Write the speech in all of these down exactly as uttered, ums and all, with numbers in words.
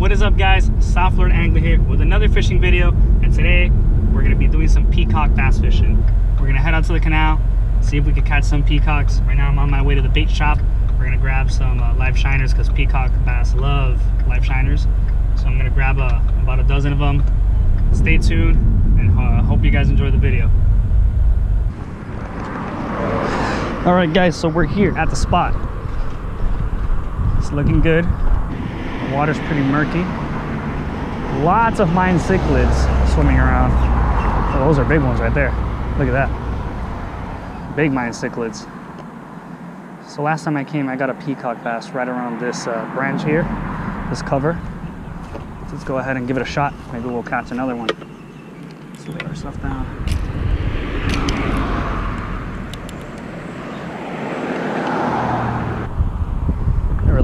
What is up, guys? South Florida Angler here with another fishing video, and today we're going to be doing some peacock bass fishing. We're going to head out to the canal, see if we can catch some peacocks. Right now I'm on my way to the bait shop. We're going to grab some uh, live shiners because peacock bass love live shiners. So I'm going to grab uh, about a dozen of them. Stay tuned and uh, hope you guys enjoy the video. All right, guys, so we're here at the spot. It's looking good. The water's pretty murky. Lots of mine cichlids swimming around. Oh, those are big ones right there. Look at that. Big mine cichlids. So last time I came, I got a peacock bass right around this uh, branch here, this cover. Let's go ahead and give it a shot. Maybe we'll catch another one. Let's lay our stuff down.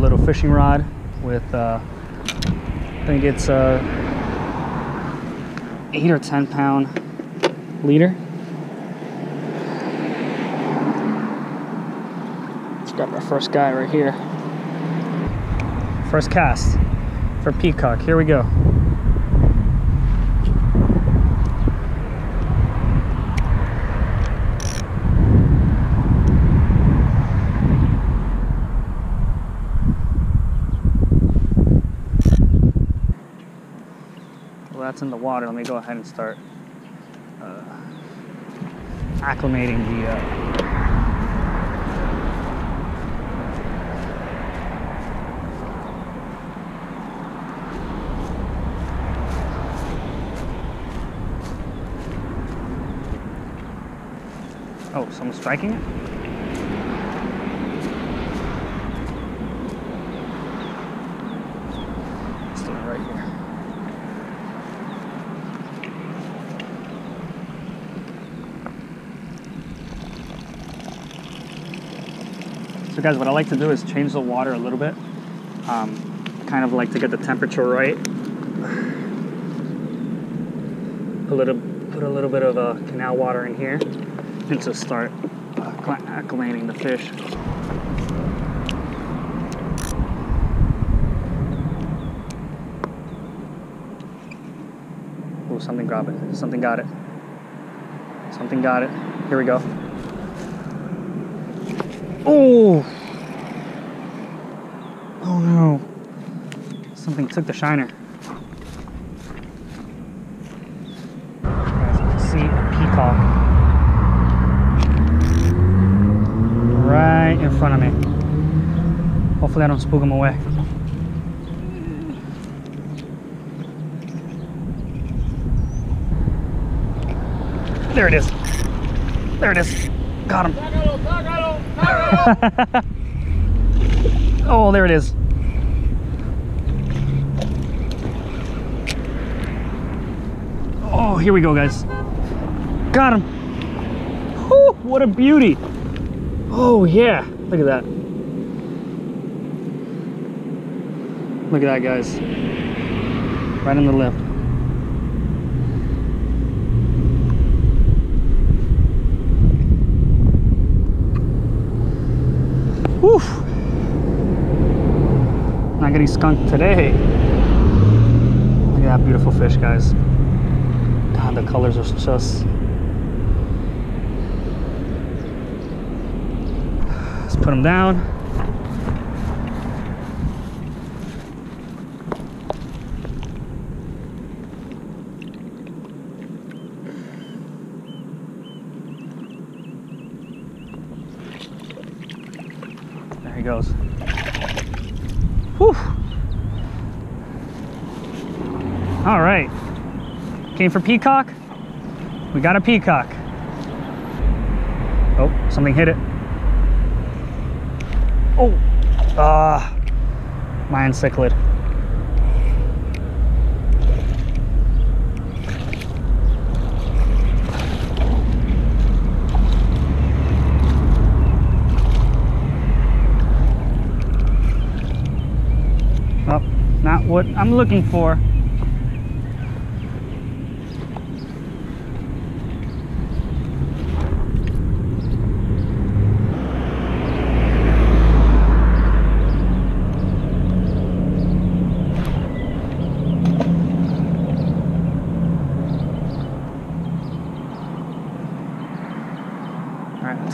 Little fishing rod with uh, I think it's a eight or ten pound leader. Let's grab our first guy right here. First cast for peacock. Here we go. That's in the water. Let me go ahead and start uh, acclimating the uh... oh, someone's striking it. Let's do it right here. So guys, what I like to do is change the water a little bit. Um, kind of like to get the temperature right. A little, put a little bit of uh, canal water in here and to start uh, acclimating the fish. Oh, something grabbed it. Something got it. Something got it. Here we go. Oh! Oh no. Something took the shiner. Guys, you can see a peacock right in front of me. Hopefully I don't spook him away. There it is. There it is. Got him. Oh, there it is. Oh, here we go, guys. Got him. Whew, what a beauty. Oh, yeah. Look at that. Look at that, guys. Right in the lip. Whew. Not getting skunked today. Look at that beautiful fish, guys. God, the colors are just... Let's put him down. There he goes. Whew. All right. Came for peacock. We got a peacock. Oh, something hit it. Oh, ah, uh, my cichlid. Not what I'm looking for.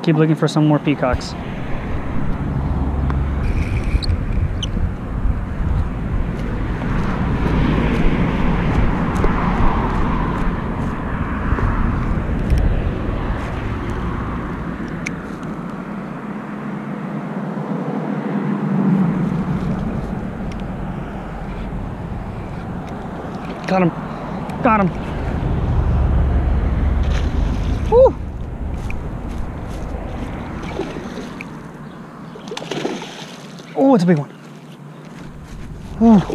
to keep looking for some more peacocks. Got him. Got him. Woo! Oh, it's a big one. Oh.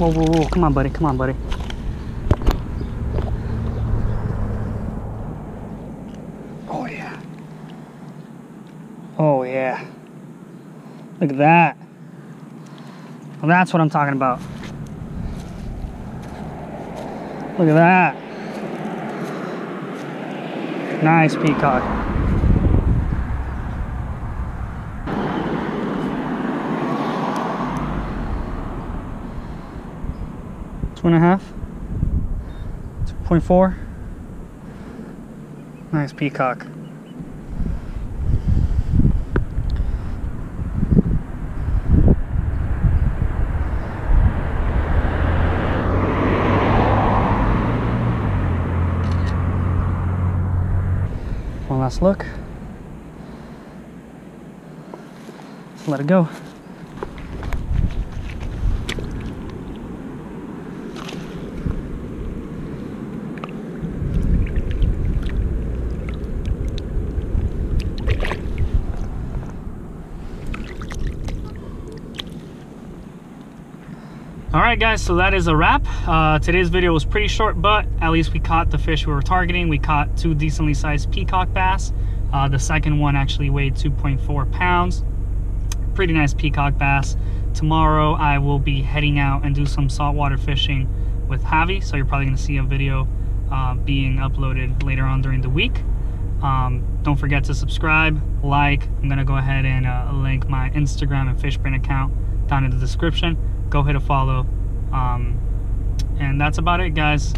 Whoa, whoa, whoa, come on, buddy, come on, buddy. Oh, yeah. Oh, yeah. Look at that. Well, that's what I'm talking about. Look at that. Nice peacock. Two and a half, two point four, nice peacock. One last look, let it go. Alright guys, so that is a wrap. Uh, today's video was pretty short, but at least we caught the fish we were targeting. We caught two decently sized peacock bass. Uh, the second one actually weighed two point four pounds. Pretty nice peacock bass. Tomorrow I will be heading out and do some saltwater fishing with Javi, so you're probably going to see a video uh, being uploaded later on during the week. Um, don't forget to subscribe, like. I'm going to go ahead and uh, link my Instagram and Fishbrain account down in the description. Go hit a follow. Um, and that's about it, guys.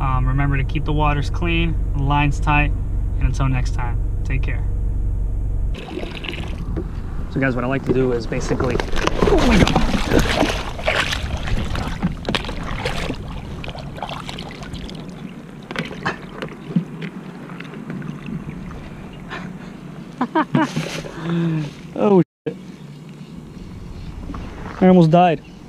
Um, remember to keep the waters clean, the lines tight, and until next time, take care. So guys, what I like to do is basically, oh my God. Oh shit, I almost died.